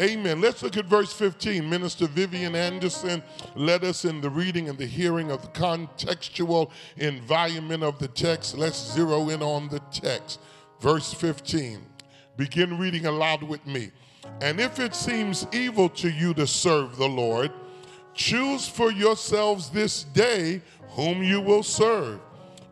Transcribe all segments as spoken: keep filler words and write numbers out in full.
Amen. Let's look at verse fifteen. Minister Vivian Anderson led us in the reading and the hearing of the contextual environment of the text. Let's zero in on the text. Verse fifteen. Begin reading aloud with me. And if it seems evil to you to serve the Lord, choose for yourselves this day whom you will serve,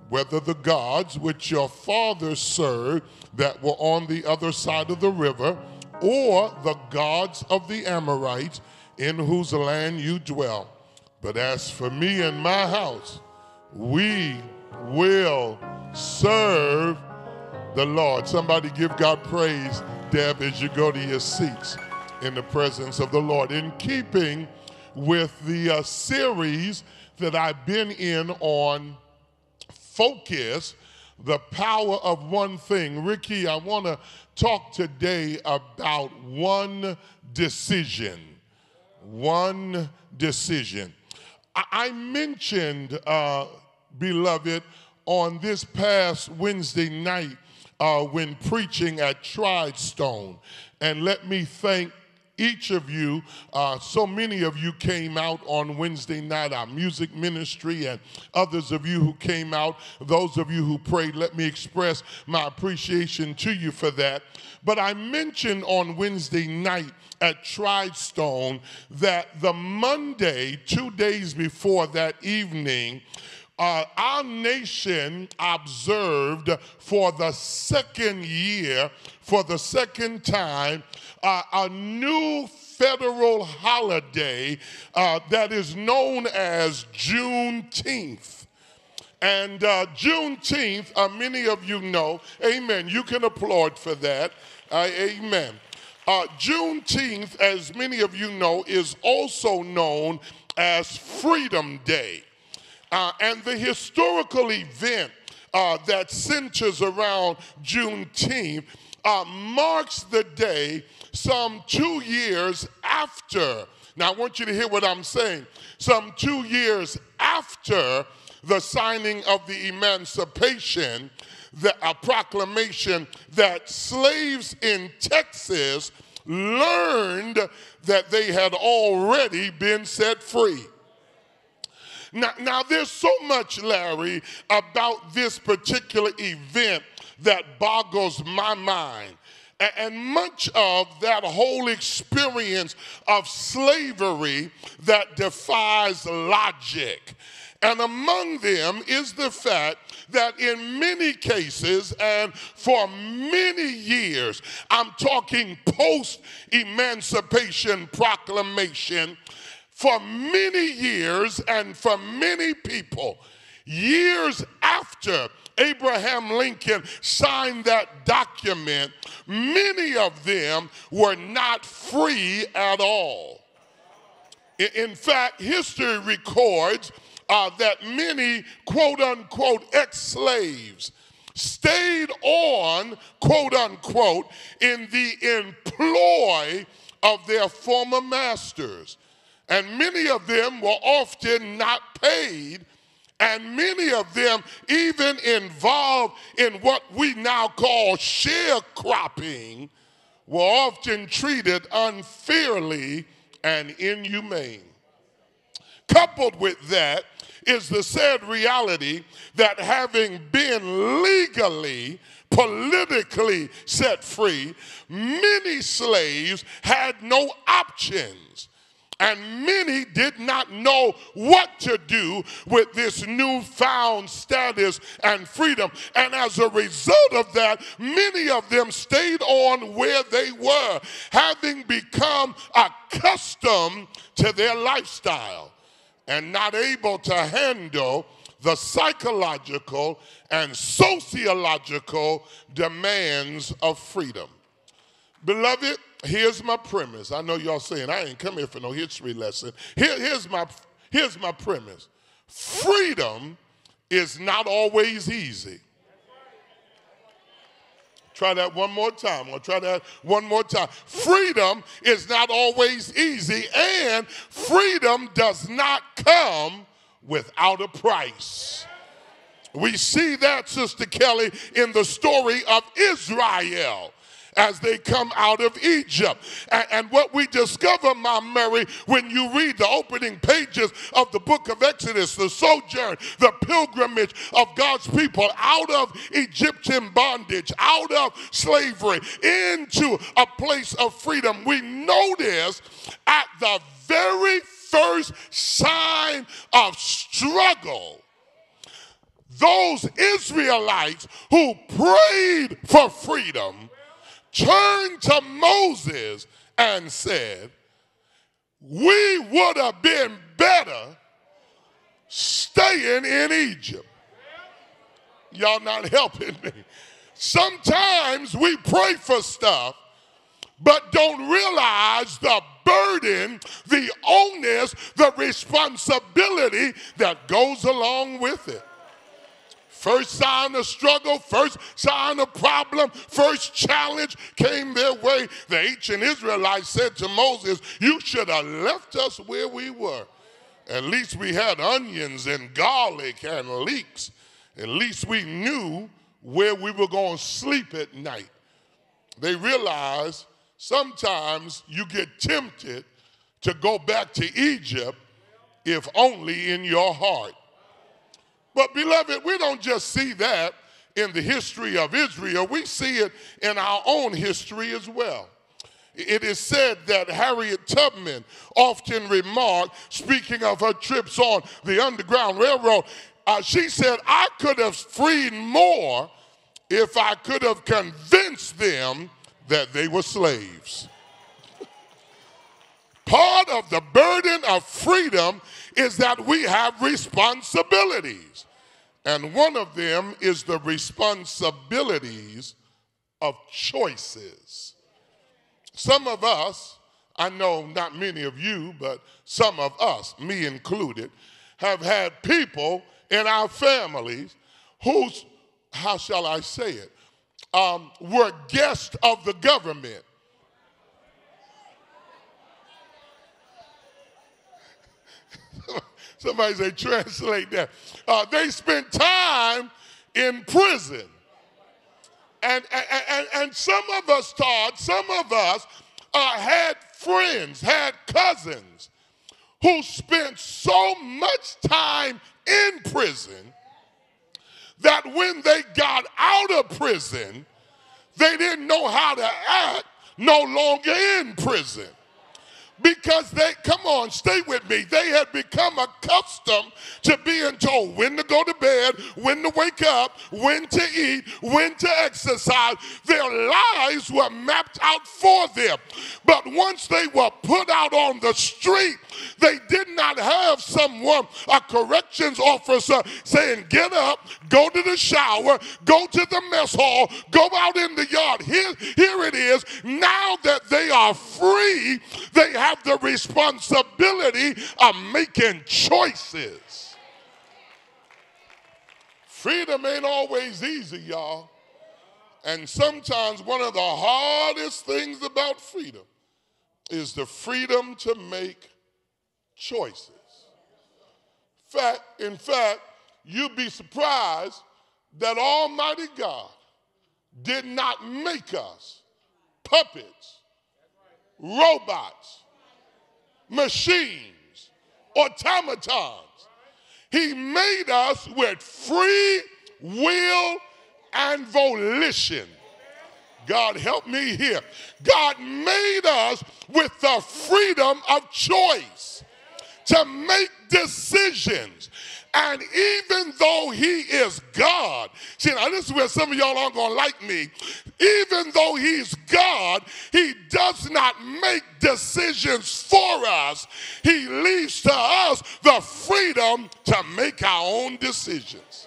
whether the gods which your fathers served that were on the other side of the river, or the gods of the Amorites in whose land you dwell. But as for me and my house, we will serve the Lord. Somebody give God praise, Deb, as you go to your seats in the presence of the Lord. In keeping with the uh, series that I've been in on focus, the power of one thing. Ricky, I want to talk today about one decision. One decision. I, I mentioned, uh, beloved, on this past Wednesday night uh, when preaching at Tridestone, and let me thank each of you, uh, so many of you came out on Wednesday night, our music ministry, and others of you who came out, those of you who prayed, let me express my appreciation to you for that. But I mentioned on Wednesday night at Tridestone that the Monday, two days before that evening, Uh, our nation observed for the second year, for the second time, uh, a new federal holiday uh, that is known as Juneteenth. And uh, Juneteenth, uh, many of you know, amen, you can applaud for that, uh, amen. Uh, Juneteenth, as many of you know, is also known as Freedom Day. Uh, and the historical event uh, that centers around Juneteenth uh, marks the day some two years after. Now, I want you to hear what I'm saying. Some two years after the signing of the Emancipation, the, a proclamation that slaves in Texas learned that they had already been set free. Now, now, there's so much, Larry, about this particular event that boggles my mind. And much of that whole experience of slavery that defies logic. And among them is the fact that in many cases and for many years, I'm talking post-Emancipation Proclamation, for many years and for many people, years after Abraham Lincoln signed that document, many of them were not free at all. In fact, history records uh, that many quote-unquote ex-slaves stayed on quote-unquote in the employ of their former masters. And many of them were often not paid, and many of them even involved in what we now call sharecropping were often treated unfairly and inhumane. Coupled with that is the sad reality that having been legally, politically set free, many slaves had no options. And many did not know what to do with this newfound status and freedom. And as a result of that, many of them stayed on where they were, having become accustomed to their lifestyle and not able to handle the psychological and sociological demands of freedom. Beloved, here's my premise. I know y'all saying I ain't come here for no history lesson. Here, here's, my, here's my premise. Freedom is not always easy. Try that one more time. I'm going to try that one more time. Freedom is not always easy, and freedom does not come without a price. We see that, Sister Kelly, in the story of Israel. as they come out of Egypt. And, and what we discover, my Mary, when you read the opening pages of the book of Exodus, the sojourn, the pilgrimage of God's people out of Egyptian bondage, out of slavery, into a place of freedom, we notice at the very first sign of struggle, those Israelites who prayed for freedom turned to Moses and said, we would have been better staying in Egypt. Y'all not helping me. Sometimes we pray for stuff but don't realize the burden, the onus, the responsibility that goes along with it. First sign of struggle, first sign of problem, first challenge came their way. The ancient Israelites said to Moses, you should have left us where we were. At least we had onions and garlic and leeks. At least we knew where we were going to sleep at night. They realized sometimes you get tempted to go back to Egypt if only in your heart. But beloved, we don't just see that in the history of Israel. We see it in our own history as well. It is said that Harriet Tubman often remarked, speaking of her trips on the Underground Railroad, uh, she said, I could have freed more if I could have convinced them that they were slaves. Part of the burden of freedom is that we have responsibilities. And one of them is the responsibilities of choices. Some of us, I know not many of you, but some of us, me included, have had people in our families whose, how shall I say it, um, were guests of the government. Somebody say, translate that. Uh, they spent time in prison. And, and, and, and some of us, Todd, some of us uh, had friends, had cousins who spent so much time in prison that when they got out of prison, they didn't know how to act no longer in prison. Because they, come on, stay with me, they had become accustomed to being told when to go to bed, when to wake up, when to eat, when to exercise. Their lives were mapped out for them. But once they were put out on the street, they did not have someone, a corrections officer, saying, get up, go to the shower, go to the mess hall, go out in the yard. Here, here it is. Now that they are free, they have have the responsibility of making choices. Freedom ain't always easy, y'all. And sometimes one of the hardest things about freedom is the freedom to make choices. Fact, in fact, you'd be surprised that Almighty God did not make us puppets, robots, machines, automatons. He made us with free will and volition. God help me here. God made us with the freedom of choice to make decisions. And even though he is God, see now this is where some of y'all aren't going to like me, even though he's God, he does not make decisions for us. He leaves to us the freedom to make our own decisions.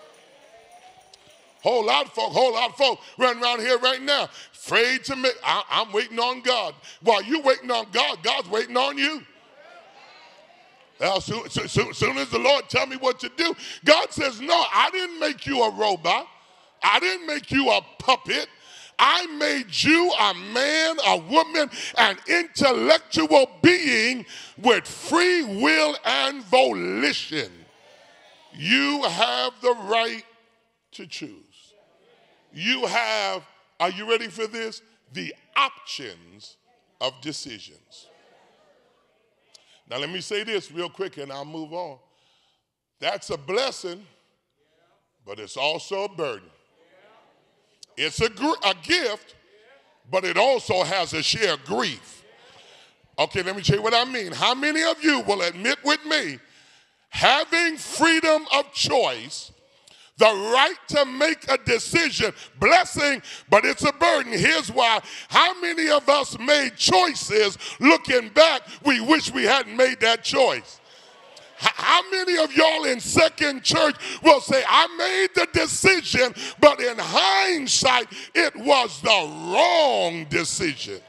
Whole lot of folk, whole lot of folk running around here right now, afraid to make, I, I'm waiting on God. While you're waiting on God, God's waiting on you. As soon, soon, soon as the Lord tell me what to do, God says, no, I didn't make you a robot. I didn't make you a puppet. I made you a man, a woman, an intellectual being with free will and volition. You have the right to choose. You have, are you ready for this? the options of decisions. Now let me say this real quick and I'll move on. That's a blessing, but it's also a burden. It's a, gr a gift, but it also has a share of grief. Okay, let me tell you what I mean. How many of you will admit with me, having freedom of choice, the right to make a decision, blessing, but it's a burden. Here's why. How many of us made choices looking back, we wish we hadn't made that choice? How many of y'all in Second Church will say, I made the decision, but in hindsight, it was the wrong decision?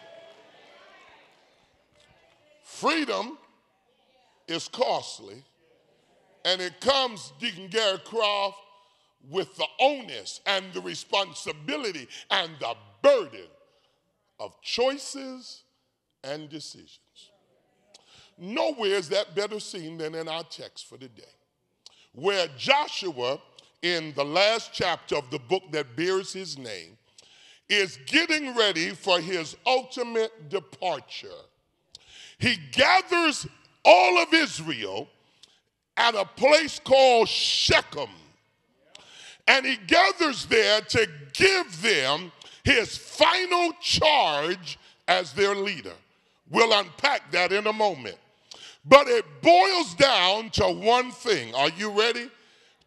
Freedom is costly, and it comes, Deacon Gary Croft, with the onus and the responsibility and the burden of choices and decisions. Nowhere is that better seen than in our text for today, where Joshua, in the last chapter of the book that bears his name, is getting ready for his ultimate departure. He gathers all of Israel at a place called Shechem, and he gathers there to give them his final charge as their leader. We'll unpack that in a moment. But it boils down to one thing. Are you ready?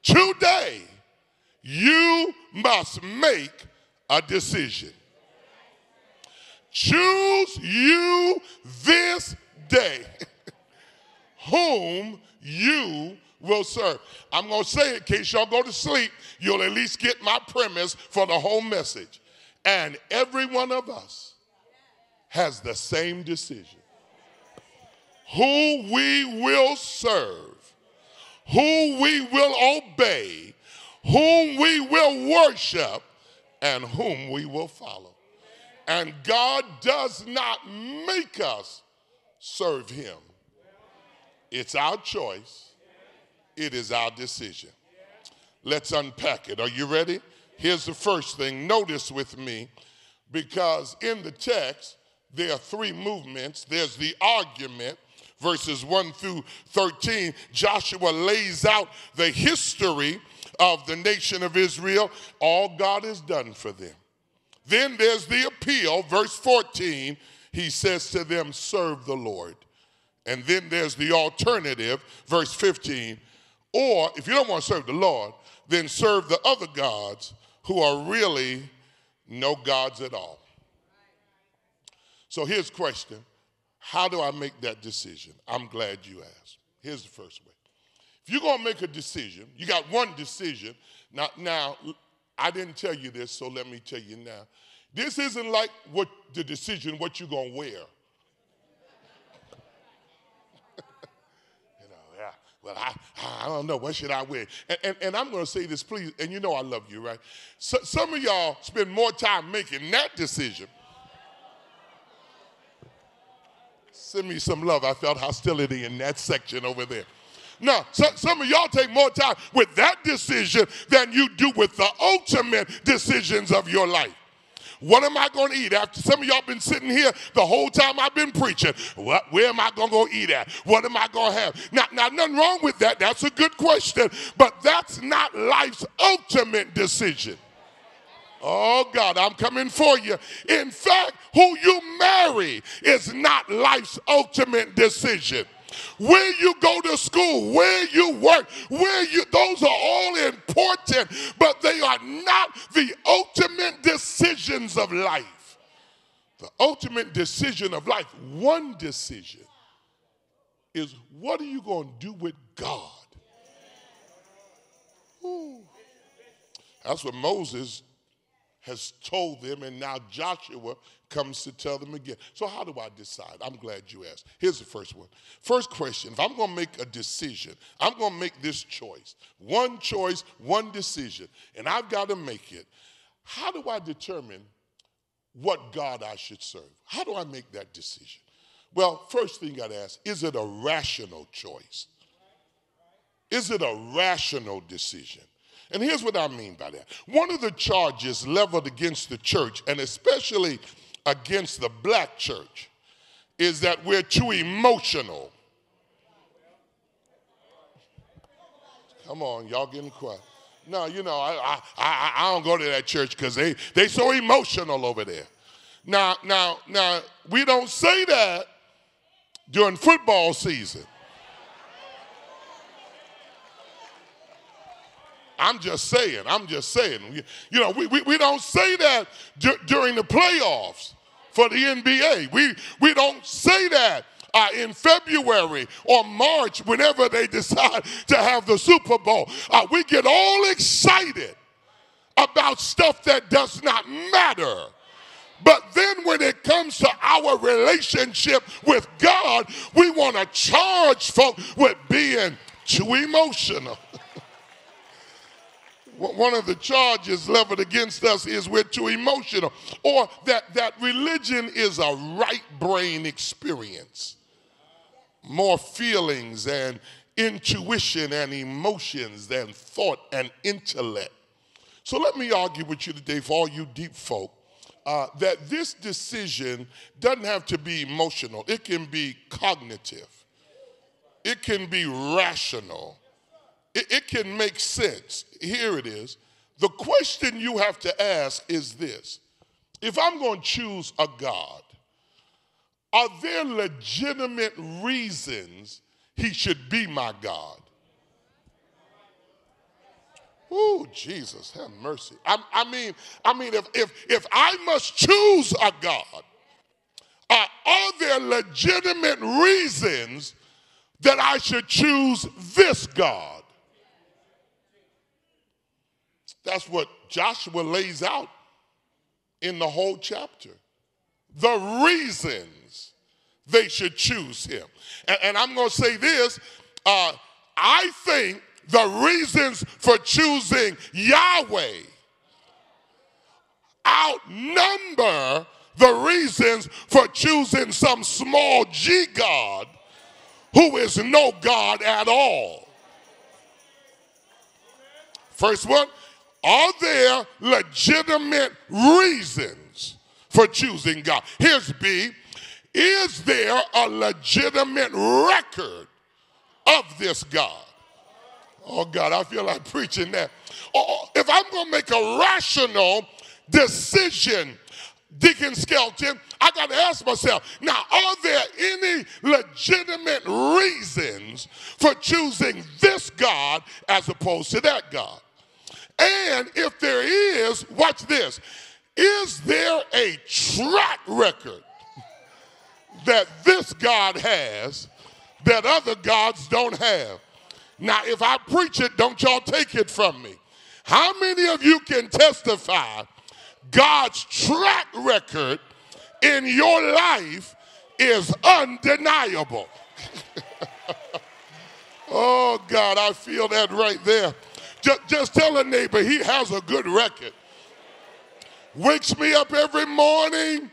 Today, you must make a decision. Choose you this day whom you will serve. I'm going to say it in case y'all go to sleep. You'll at least get my premise for the whole message. And every one of us has the same decision. Who we will serve, who we will obey, whom we will worship, and whom we will follow. And God does not make us serve him. It's our choice. It is our decision. Let's unpack it. Are you ready? Here's the first thing. Notice with me, because in the text, there are three movements. There's the argument, verses one through thirteen. Joshua lays out the history of the nation of Israel, all God has done for them. Then there's the appeal, verse fourteen. He says to them, serve the Lord. And then there's the alternative, verse fifteen. Or if you don't want to serve the Lord, then serve the other gods who are really no gods at all. So here's the question. How do I make that decision? I'm glad you asked. Here's the first way. If you're going to make a decision, you got one decision. Now, now, I didn't tell you this, so let me tell you now. This isn't like what the decision, what you're going to wear. You know, yeah, well, I, I don't know. What should I wear? And, and, and I'm going to say this, please, and you know I love you, right? So, some of y'all spend more time making that decision. Send me some love. I felt hostility in that section over there. Now, so, some of y'all take more time with that decision than you do with the ultimate decisions of your life. What am I going to eat? After some of y'all been sitting here the whole time I've been preaching, what, where am I going to go eat at? What am I going to have? Now, now, nothing wrong with that. That's a good question. But that's not life's ultimate decision. Oh, God, I'm coming for you. In fact, who you marry is not life's ultimate decision. Where you go to school, where you work, where you, those are all important, but they are not the ultimate decisions of life. The ultimate decision of life, one decision, is what are you going to do with God? Ooh. That's what Moses has told them, and now Joshua comes to tell them again. So how do I decide? I'm glad you asked. Here's the first one. First question, if I'm going to make a decision, I'm going to make this choice. One choice, one decision, and I've got to make it. How do I determine what God I should serve? How do I make that decision? Well, first thing you got to ask, is it a rational choice? Is it a rational decision? And here's what I mean by that. One of the charges leveled against the church, and especially against the black church is that we're too emotional. Come on, y'all getting quiet. No, you know, I, I, I don't go to that church because they, they so emotional over there. Now, now, now, we don't say that during football season. I'm just saying, I'm just saying. You know, we, we, we don't say that du- during the playoffs for the N B A. We, we don't say that Uh, in February or March, whenever they decide to have the Super Bowl. Uh, we get all excited about stuff that does not matter. But then when it comes to our relationship with God, we want to charge folk with being too emotional. One of the charges leveled against us is we're too emotional, or that, that religion is a right brain experience. More feelings and intuition and emotions than thought and intellect. So let me argue with you today, for all you deep folk, uh, that this decision doesn't have to be emotional. It can be cognitive. It can be rational. It, it can make sense. Here it is. The question you have to ask is this. If I'm going to choose a God, are there legitimate reasons he should be my God? Ooh, Jesus, have mercy. I, I mean, I mean, if, if, if I must choose a God, uh, are there legitimate reasons that I should choose this God? That's what Joshua lays out in the whole chapter. The reason they should choose him. And, and I'm going to say this. Uh, I think the reasons for choosing Yahweh outnumber the reasons for choosing some small G God who is no God at all. First one, are there legitimate reasons for choosing God? Here's B. Is there a legitimate record of this God? Oh, God, I feel like preaching that. Oh, if I'm going to make a rational decision, Deacon Skelton, I got to ask myself, now, are there any legitimate reasons for choosing this God as opposed to that God? And if there is, watch this, is there a track record that this God has that other gods don't have? Now, if I preach it, don't y'all take it from me. How many of you can testify God's track record in your life is undeniable? Oh, God, I feel that right there. Just, just tell a neighbor he has a good record. Wakes me up every morning,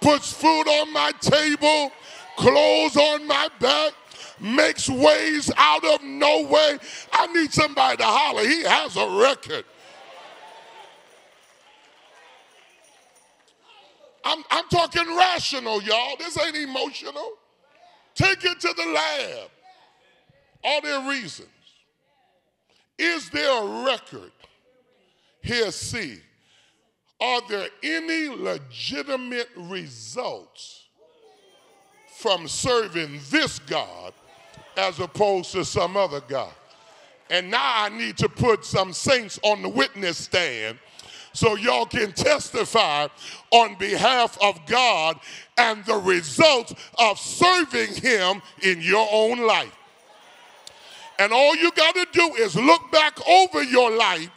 puts food on my table, clothes on my back, makes ways out of no way. I need somebody to holler. He has a record. I'm, I'm talking rational, y'all. This ain't emotional. Take it to the lab. Are there reasons? Is there a record? Here's C. Are there any legitimate results from serving this God as opposed to some other God? And now I need to put some saints on the witness stand so y'all can testify on behalf of God and the results of serving him in your own life. And all you got to do is look back over your life,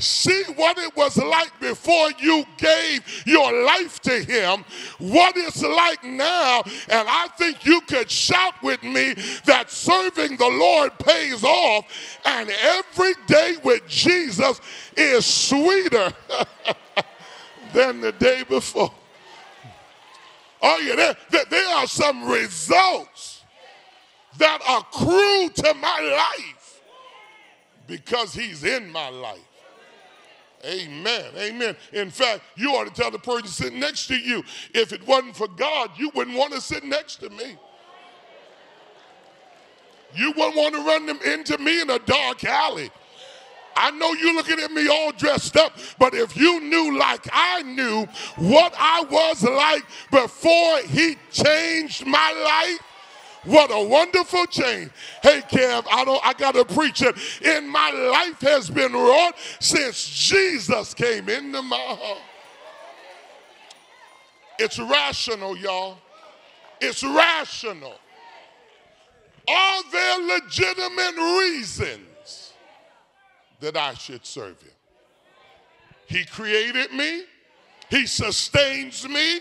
see what it was like before you gave your life to him, what it's like now, and I think you could shout with me that serving the Lord pays off, and every day with Jesus is sweeter than the day before. Oh, yeah, there, there, there are some results that accrue to my life because he's in my life. Amen. Amen. In fact, you ought to tell the person sitting next to you, if it wasn't for God, you wouldn't want to sit next to me. You wouldn't want to run them into me in a dark alley. I know you're looking at me all dressed up, but if you knew like I knew what I was like before he changed my life, what a wonderful change. Hey, Kev, I don't, I got to preach it. And my life has been wrought since Jesus came into my heart. It's rational, y'all. It's rational. Are there legitimate reasons that I should serve him? He created me. He sustains me.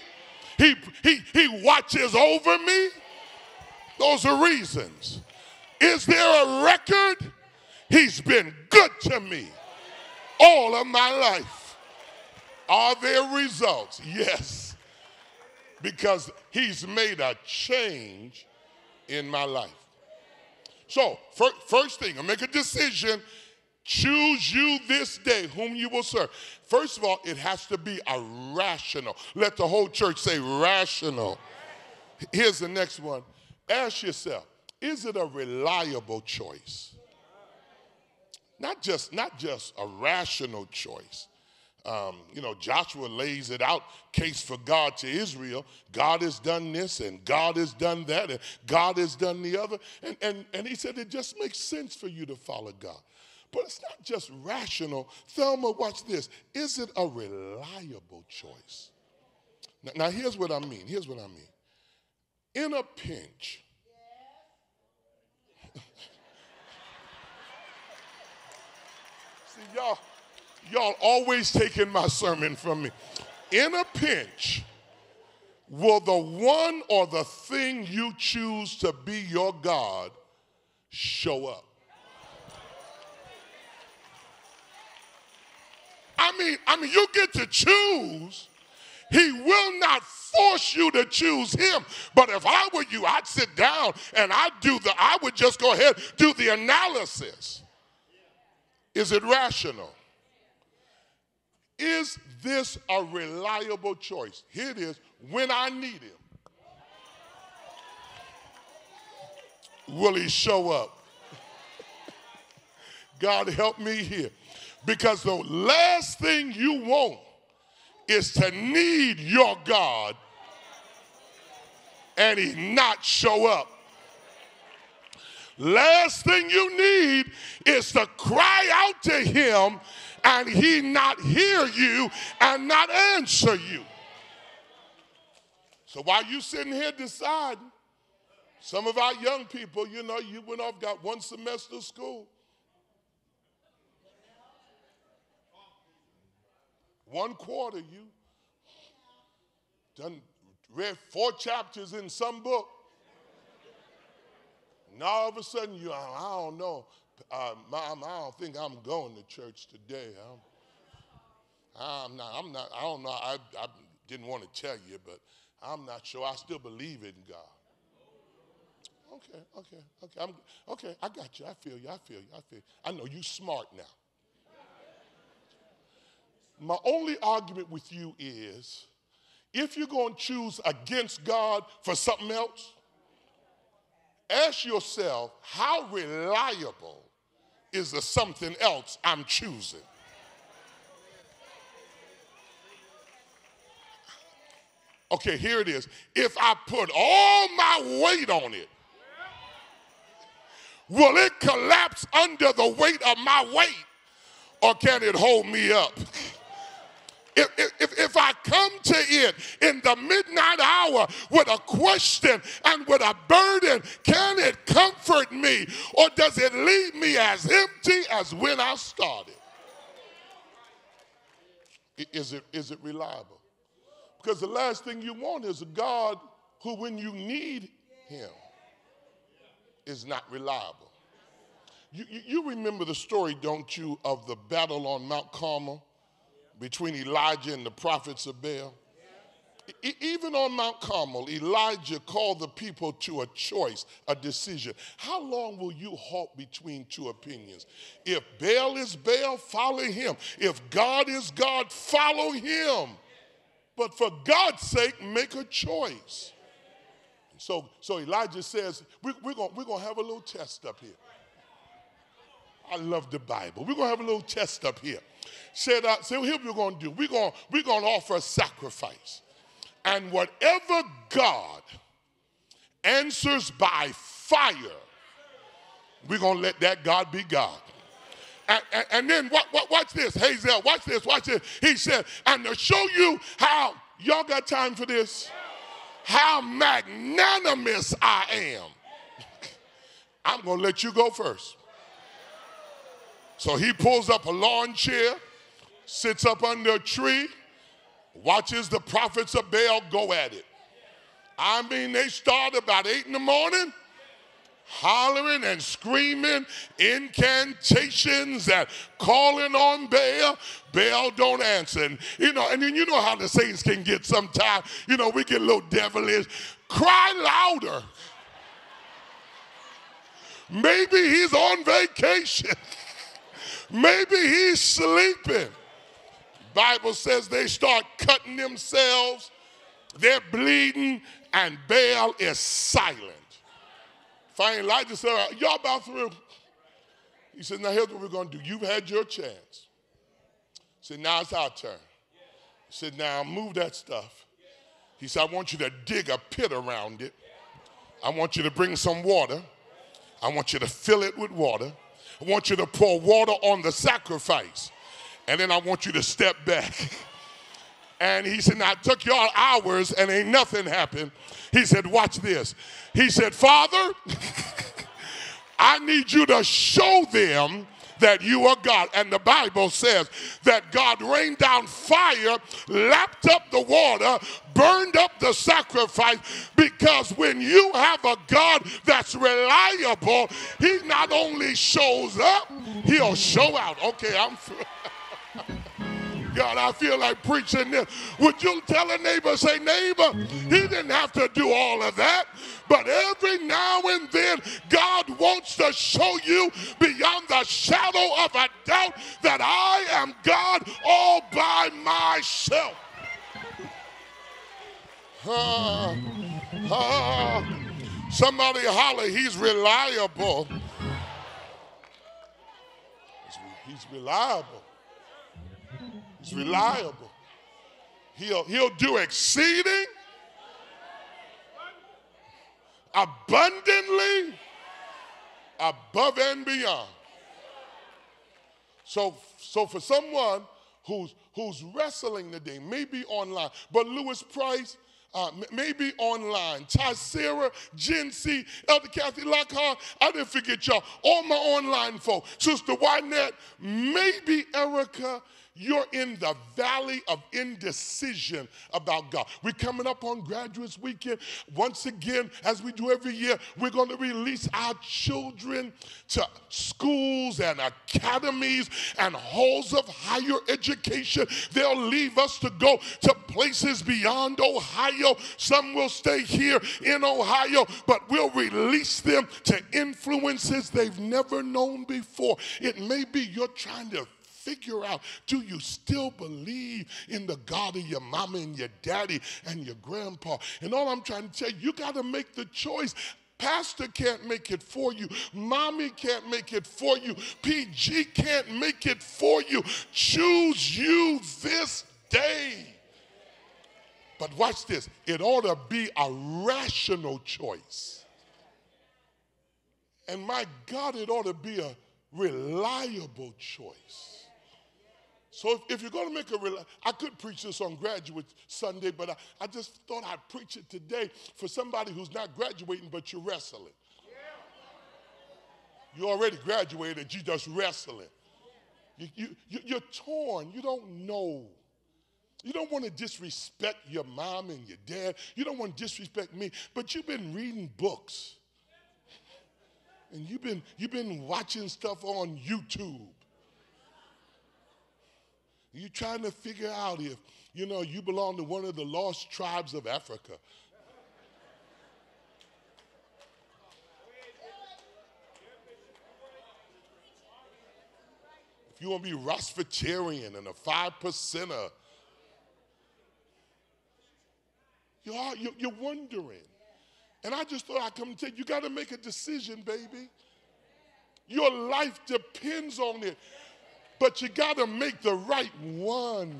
He, he, he watches over me. Those are reasons. Is there a record? He's been good to me all of my life. Are there results? Yes. Because he's made a change in my life. So, first thing, I make a decision. Choose you this day whom you will serve. First of all, it has to be a rational. Let the whole church say rational. Here's the next one. Ask yourself, is it a reliable choice? Not just, not just a rational choice. Um, you know, Joshua lays it out, case for God to Israel. God has done this and God has done that and God has done the other. And, and, and he said it just makes sense for you to follow God. But it's not just rational. Thelma, watch this. Is it a reliable choice? Now, now here's what I mean. Here's what I mean. In a pinch, see y'all, y'all always taking my sermon from me. In a pinch, will the one or the thing you choose to be your God show up? I mean, I mean, you get to choose. He will not force you to choose him. But if I were you, I'd sit down and I'd do the, I would just go ahead, do the analysis. Is it rational? Is this a reliable choice? Here it is, when I need him. Will he show up? God help me here. Because the last thing you want is to need your God and he not show up. Last thing you need is to cry out to him and he not hear you and not answer you. So while you sitting here deciding, some of our young people, you know, you went off, got one semester of school. One quarter you done read four chapters in some book. Now all of a sudden you, I don't know, uh, Mom, I don't think I'm going to church today. I'm, I'm not, I'm not, I don't know, I, I didn't want to tell you, but I'm not sure. I still believe in God. Okay, okay, okay, I'm, okay, I got you, I feel you, I feel you, I feel you. I know you smart now. My only argument with you is, if you're going to choose against God for something else, ask yourself, how reliable is the something else I'm choosing? Okay, here it is. If I put all my weight on it, will it collapse under the weight of my weight, or can it hold me up? If, if, if I come to it in the midnight hour with a question and with a burden, can it comfort me or does it leave me as empty as when I started? Is it, is it reliable? Because the last thing you want is a God who, when you need him, is not reliable. You, you, you remember the story, don't you, of the battle on Mount Carmel? Between Elijah and the prophets of Baal. even on Mount Carmel, Elijah called the people to a choice, a decision. How long will you halt between two opinions? If Baal is Baal, follow him. If God is God, follow him. But for God's sake, make a choice. So, so Elijah says, we, we're going we're going to have a little test up here. I love the Bible. We're going to have a little test up here. Said, uh, said well, here's what we're going to do. We're going we're going to offer a sacrifice. And whatever God answers by fire, we're going to let that God be God. And, and, and then what, what, watch this, Hazel, watch this, watch this. He said, and to show you how, y'all got time for this? How magnanimous I am. I'm going to let you go first. So he pulls up a lawn chair, sits up under a tree, watches the prophets of Baal go at it. I mean, they start about eight in the morning, hollering and screaming, incantations and calling on Baal. Baal don't answer. And, you know, and then you know how the saints can get sometimes. You know, we get a little devilish. Cry louder. Maybe he's on vacation. Maybe he's sleeping. Bible says they start cutting themselves, they're bleeding, and Baal is silent. Finally, Elijah said, y'all about through. He said, now here's what we're going to do. You've had your chance. He said, now it's our turn. He said, now move that stuff. He said, I want you to dig a pit around it. I want you to bring some water. I want you to fill it with water. I want you to pour water on the sacrifice. And then I want you to step back. And he said, now it took y'all hours and ain't nothing happened. He said, watch this. He said, Father, I need you to show them that you are God. And the Bible says that God rained down fire, lapped up the water, burned up the sacrifice, because when you have a God that's reliable, he not only shows up, he'll show out. Okay, I'm... God, I feel like preaching this. Would you tell a neighbor, say, neighbor, he didn't have to do all of that, but every now and then God wants to show you beyond the shadow of a doubt that I am God all by myself. Uh, uh, somebody holler, he's reliable. He's reliable. He's reliable. He'll, he'll do exceeding, abundantly, above and beyond. So, so for someone who's, who's wrestling today, maybe online, but Lewis Price, Uh, maybe online, Tysera, Jency, Elder Kathy Lockhart, I didn't forget y'all, all my online folk, Sister Wynette, maybe Erica, you're in the valley of indecision about God. We're coming up on Graduates Weekend. Once again, as we do every year, we're going to release our children to schools and academies and halls of higher education. They'll leave us to go to places beyond Ohio. Some will stay here in Ohio, but we'll release them to influences they've never known before. It may be you're trying to figure out, do you still believe in the God of your mama and your daddy and your grandpa? And all I'm trying to tell you, you got to make the choice. Pastor can't make it for you. Mommy can't make it for you. P G can't make it for you. Choose you this day. But watch this. It ought to be a rational choice. And my God, it ought to be a reliable choice. So if, if you're going to make a reliable, I could preach this on Graduate Sunday, but I, I just thought I'd preach it today for somebody who's not graduating, but you're wrestling. You already graduated. You're just wrestling. You, you, you're torn. You don't know. You don't want to disrespect your mom and your dad. You don't want to disrespect me, but you've been reading books. And you've been, you've been watching stuff on YouTube. You're trying to figure out if you know, you belong to one of the lost tribes of Africa. If you want to be Rastafarian and a five percenter, you are, you're, you're wondering. And I just thought I'd come and tell you, you got to make a decision, baby. Your life depends on it. But you got to make the right one.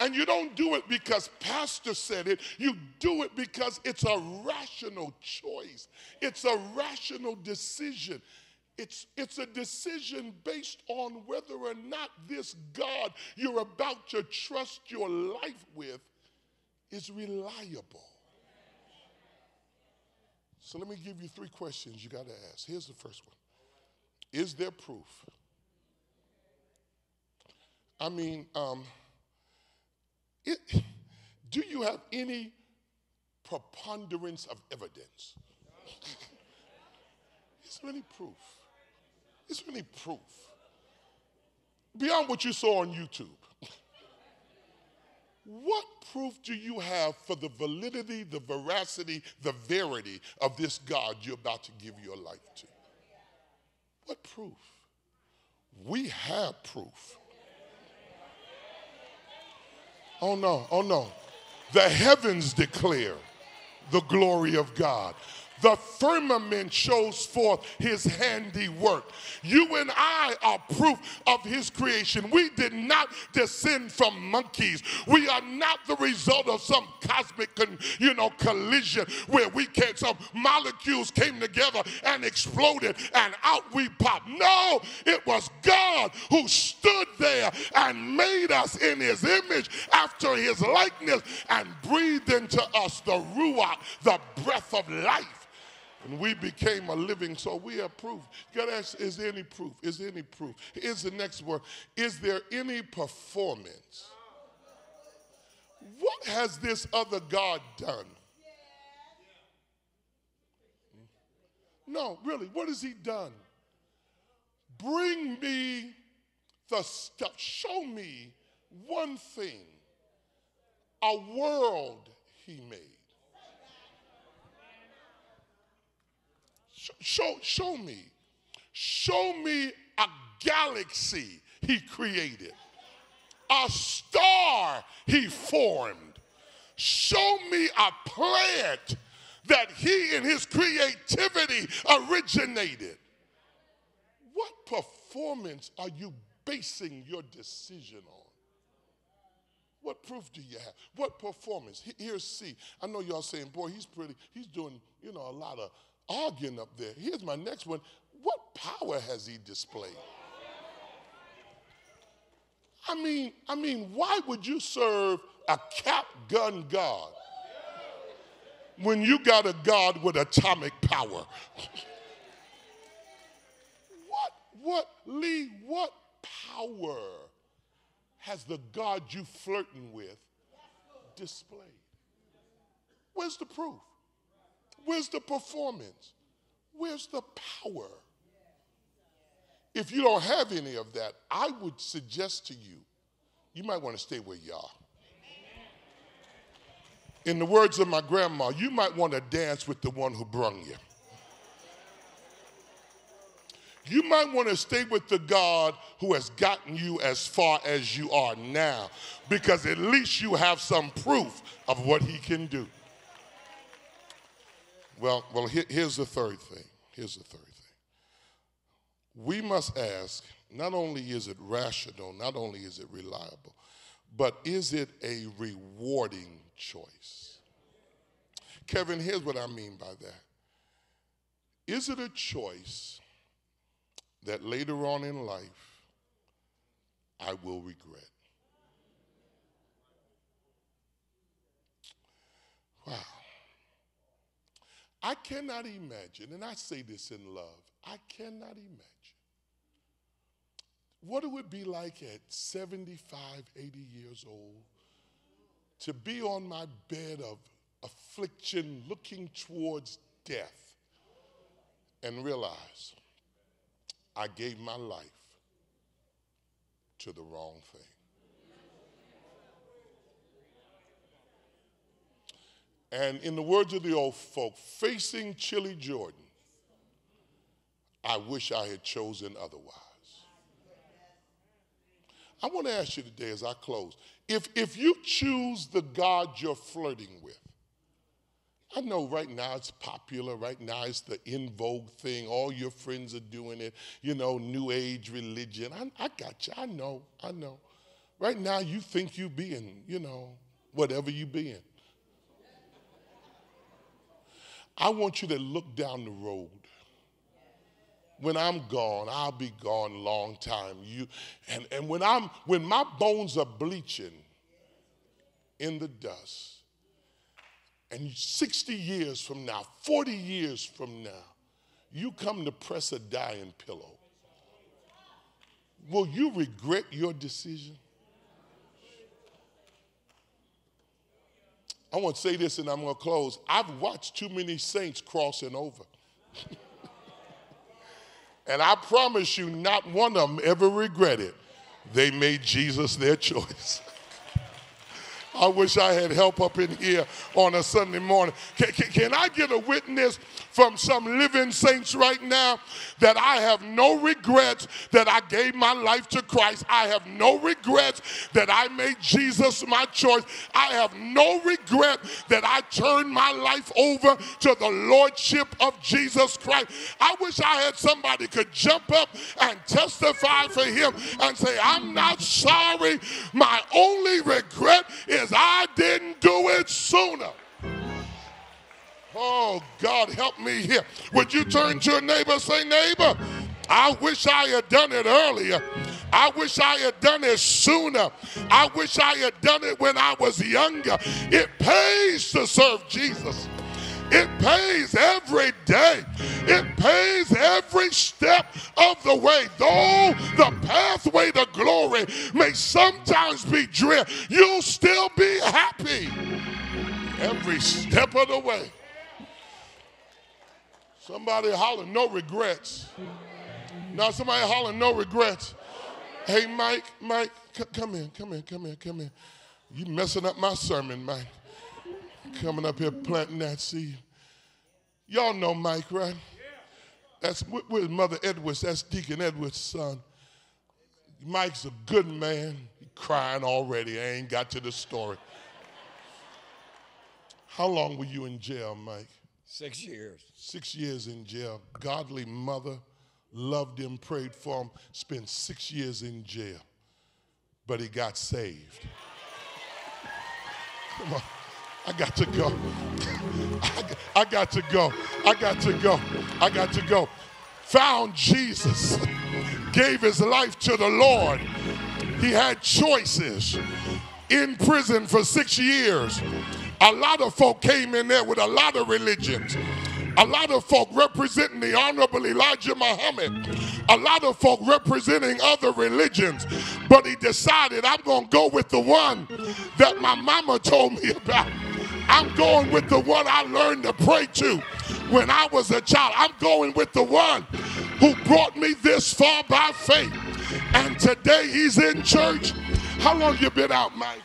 And you don't do it because pastor said it. You do it because it's a rational choice. It's a rational decision. It's, it's a decision based on whether or not this God you're about to trust your life with is reliable. So let me give you three questions you got to ask. Here's the first one. Is there proof? I mean, um, it, do you have any preponderance of evidence? Is there any proof? Is there any proof? Beyond what you saw on YouTube, what proof do you have for the validity, the veracity, the verity of this God you're about to give your life to? What proof? We have proof. Oh, no, oh, no. The heavens declare the glory of God. The firmament shows forth his handiwork. You and I are proof of his creation. We did not descend from monkeys. We are not the result of some cosmic con, you know, collision where we can't, some molecules came together and exploded and out we popped. No, it was God who stood there and made us in his image after his likeness and breathed into us the Ruach, the breath of life. And we became a living, so we are proof. You gotta ask, is there any proof? Is there any proof? Here's the next word. Is there any performance? What has this other God done? No, really, what has he done? Bring me the stuff. Show me one thing. A world he made. Show, show me, show me a galaxy he created, a star he formed. Show me a planet that he in his creativity originated. What performance are you basing your decision on? What proof do you have? What performance? Here's C. I know y'all saying, boy, he's pretty, he's doing, you know, a lot of arguing up there. Here's my next one. What power has he displayed? I mean, I mean, why would you serve a cap-gun God when you got a God with atomic power? What, what, Lee, what power has the God you flirting with displayed? Where's the proof? Where's the performance? Where's the power? If you don't have any of that, I would suggest to you, you might want to stay where you are. In the words of my grandma, you might want to dance with the one who brung you. You might want to stay with the God who has gotten you as far as you are now, because at least you have some proof of what he can do. Well, well, here, here's the third thing. Here's the third thing. We must ask, not only is it rational, not only is it reliable, but is it a rewarding choice? Kevin, here's what I mean by that. Is it a choice that later on in life I will regret? Wow. I cannot imagine, and I say this in love, I cannot imagine what it would be like at seventy-five, eighty years old to be on my bed of affliction looking towards death and realize I gave my life to the wrong thing. And in the words of the old folk, facing chilly Jordan, I wish I had chosen otherwise. I want to ask you today as I close, if, if you choose the God you're flirting with, I know right now it's popular, right now it's the in vogue thing, all your friends are doing it, you know, new age religion. I, I got you, I know, I know. Right now you think you being, you know, whatever you being. I want you to look down the road. When I'm gone, I'll be gone a long time. You, and, and when I'm, when my bones are bleaching in the dust, and sixty years from now, forty years from now, you come to press a dying pillow, will you regret your decision? I want to say this and I'm going to close. I've watched too many saints crossing over. And I promise you, not one of them ever regretted they made Jesus their choice. I wish I had help up in here on a Sunday morning. Can, can, can I get a witness from some living saints right now that I have no regrets that I gave my life to Christ? I have no regrets that I made Jesus my choice. I have no regret that I turned my life over to the Lordship of Jesus Christ. I wish I had somebody could jump up and testify for him and say, I'm not sorry. My only regret is Is I didn't do it sooner. Oh, God, help me here. Would you turn to a neighbor and say, neighbor, I wish I had done it earlier. I wish I had done it sooner. I wish I had done it when I was younger. It pays to serve Jesus. It pays every day. It pays every step of the way. Though the pathway to glory may sometimes be drear, you'll still be happy every step of the way. Somebody holler, no regrets. Now somebody holler, no regrets. Hey, Mike, Mike, come in, come in, come in, come in. You messing up my sermon, Mike. Coming up here planting that seed. Y'all know Mike, right? That's with Mother Edwards. That's Deacon Edwards' son. Mike's a good man. He crying already. I ain't got to the story. How long were you in jail, Mike? Six years. Six years in jail. Godly mother loved him, prayed for him, spent six years in jail. But he got saved. Come on. I got to go. I got to go. I got to go. I got to go. Found Jesus. Gave his life to the Lord. He had choices. In prison for six years. A lot of folk came in there with a lot of religions. A lot of folk representing the Honorable Elijah Muhammad. A lot of folk representing other religions. But he decided, I'm going to go with the one that my mama told me about. I'm going with the one I learned to pray to when I was a child. I'm going with the one who brought me this far by faith. And today he's in church. How long you been out, Mike?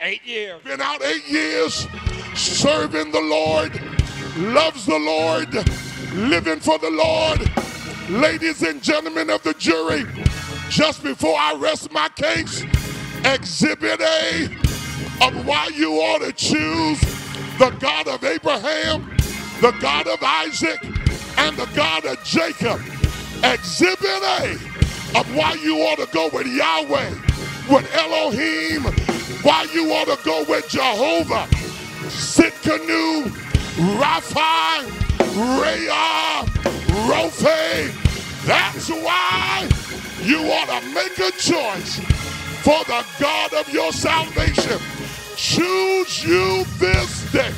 Eight years. Been out eight years, serving the Lord, loves the Lord, living for the Lord. Ladies and gentlemen of the jury, just before I rest my case, Exhibit A of why you ought to choose the God of Abraham, the God of Isaac, and the God of Jacob. Exhibit A of why you ought to go with Yahweh, with Elohim, why you ought to go with Jehovah, Sitkanu, Rapha, Reah, Rophe. That's why you ought to make a choice for the God of your salvation. Choose you this day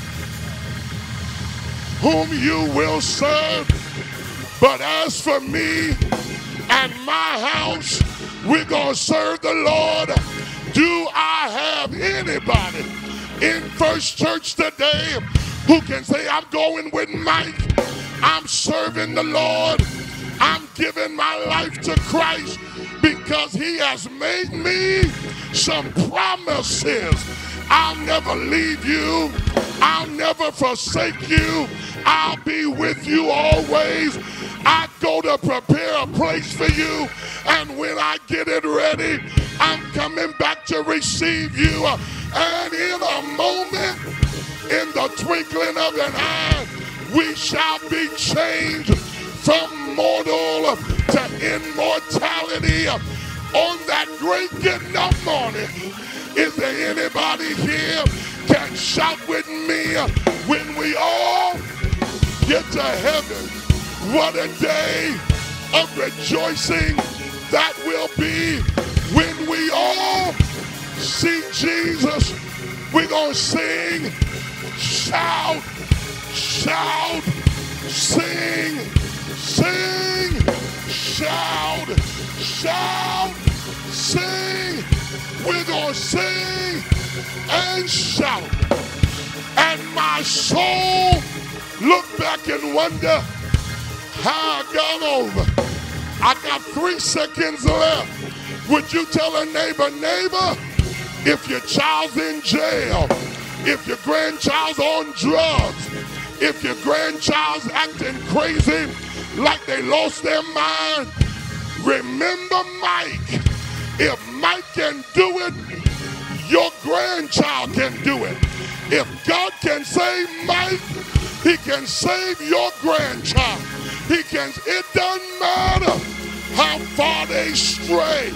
whom you will serve. But as for me and my house, we're going to serve the Lord. Do I have anybody in First Church today who can say, I'm going with Mike, I'm serving the Lord, I'm giving my life to Christ because he has made me some promises. I'll never leave you. I'll never forsake you. I'll be with you always. I go to prepare a place for you, and when I get it ready, I'm coming back to receive you. And in a moment, in the twinkling of an eye, we shall be changed from mortal to immortality on that great getting up morning. Is there anybody here can shout with me when we all get to heaven? What a day of rejoicing that will be when we all see Jesus. We're going to sing, shout, shout, sing, sing, shout, shout, sing. We're going to sing and shout. And my soul looked back and wondered how I got over. I got three seconds left. Would you tell a neighbor, neighbor, if your child's in jail, if your grandchild's on drugs, if your grandchild's acting crazy like they lost their mind, remember Mike. If Mike can do it, your grandchild can do it. If God can save Mike, he can save your grandchild. He can, it doesn't matter how far they stray,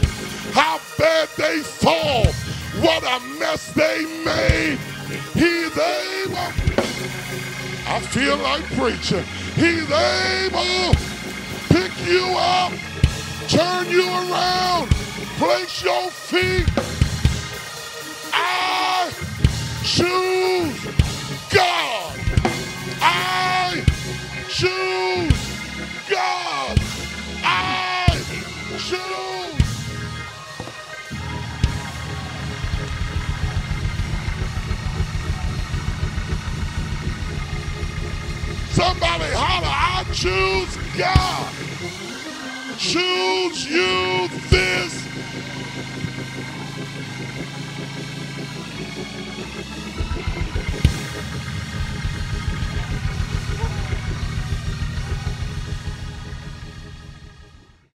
how bad they fall, what a mess they made. He's able. I feel like preaching. He's able. Pick you up, turn you around, place your feet. I choose God. I choose God. I choose. Somebody holler, I choose God. Choose you.